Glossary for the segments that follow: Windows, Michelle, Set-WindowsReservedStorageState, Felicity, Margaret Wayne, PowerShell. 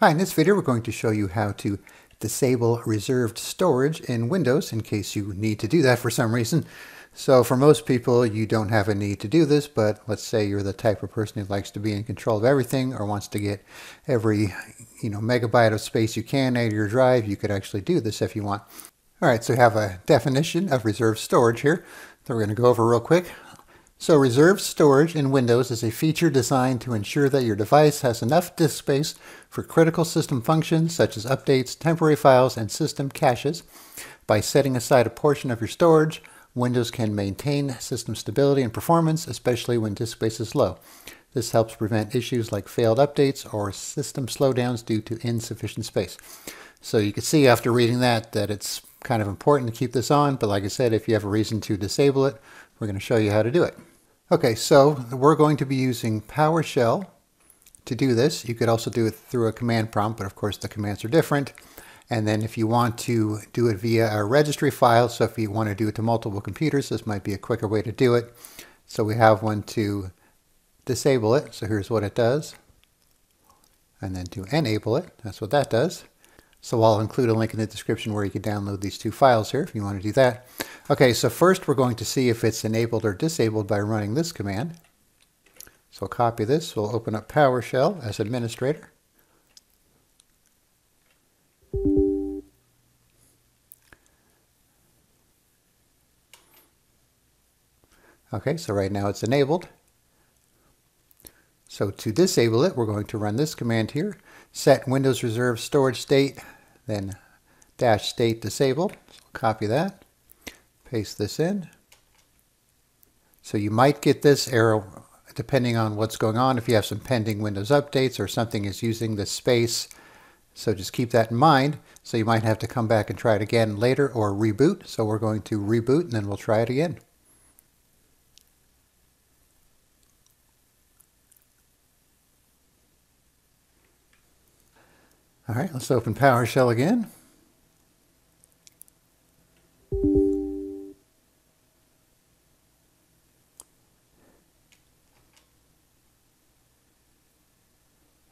Hi, in this video we're going to show you how to disable reserved storage in Windows in case you need to do that for some reason. So for most people you don't have a need to do this, but let's say you're the type of person who likes to be in control of everything or wants to get every megabyte of space you can out of your drive. You could actually do this if you want. Alright, so we have a definition of reserved storage here that we're going to go over real quick. So reserved storage in Windows is a feature designed to ensure that your device has enough disk space for critical system functions such as updates, temporary files, and system caches. By setting aside a portion of your storage, Windows can maintain system stability and performance, especially when disk space is low. This helps prevent issues like failed updates or system slowdowns due to insufficient space. So you can see after reading that it's kind of important to keep this on, but like I said, if you have a reason to disable it, we're going to show you how to do it. Okay, so we're going to be using PowerShell to do this. You could also do it through a command prompt, but of course the commands are different. And then if you want to do it via a registry file, so if you want to do it to multiple computers, this might be a quicker way to do it. So we have one to disable it. So here's what it does. And then to enable it, that's what that does. So I'll include a link in the description where you can download these two files here if you want to do that. Okay, so first we're going to see if it's enabled or disabled by running this command. So I'll copy this. We'll open up PowerShell as administrator. Okay, so right now it's enabled. So to disable it, we're going to run this command here, Set-WindowsReservedStorageState, then -state disabled. So copy that, paste this in. So you might get this error depending on what's going on, if you have some pending Windows updates or something is using this space. So just keep that in mind. So you might have to come back and try it again later or reboot. So we're going to reboot and then we'll try it again. All right, let's open PowerShell again.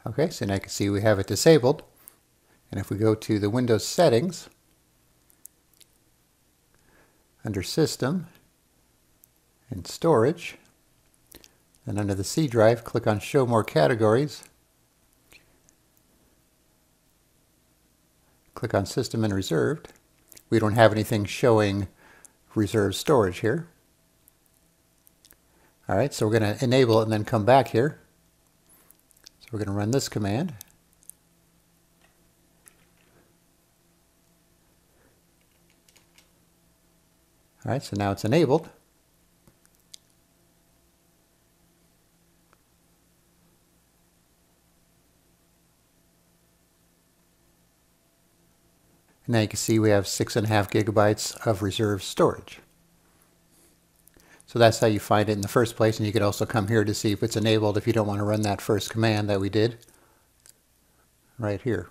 Okay, so now you can see we have it disabled. And if we go to the Windows settings, under System and Storage, and under the C drive, click on Show More Categories. Click on System and Reserved. We don't have anything showing reserved storage here. All right, so we're going to enable it and then come back here. So we're going to run this command. All right, so now it's enabled. Now you can see we have 6.5 gigabytes of reserved storage. So that's how you find it in the first place, and you could also come here to see if it's enabled if you don't want to run that first command that we did right here.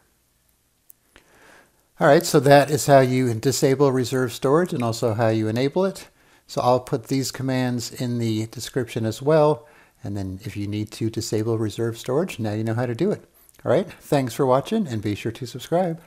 All right, so that is how you disable reserved storage and also how you enable it. So I'll put these commands in the description as well, and then if you need to disable reserved storage, now you know how to do it. All right, thanks for watching and be sure to subscribe.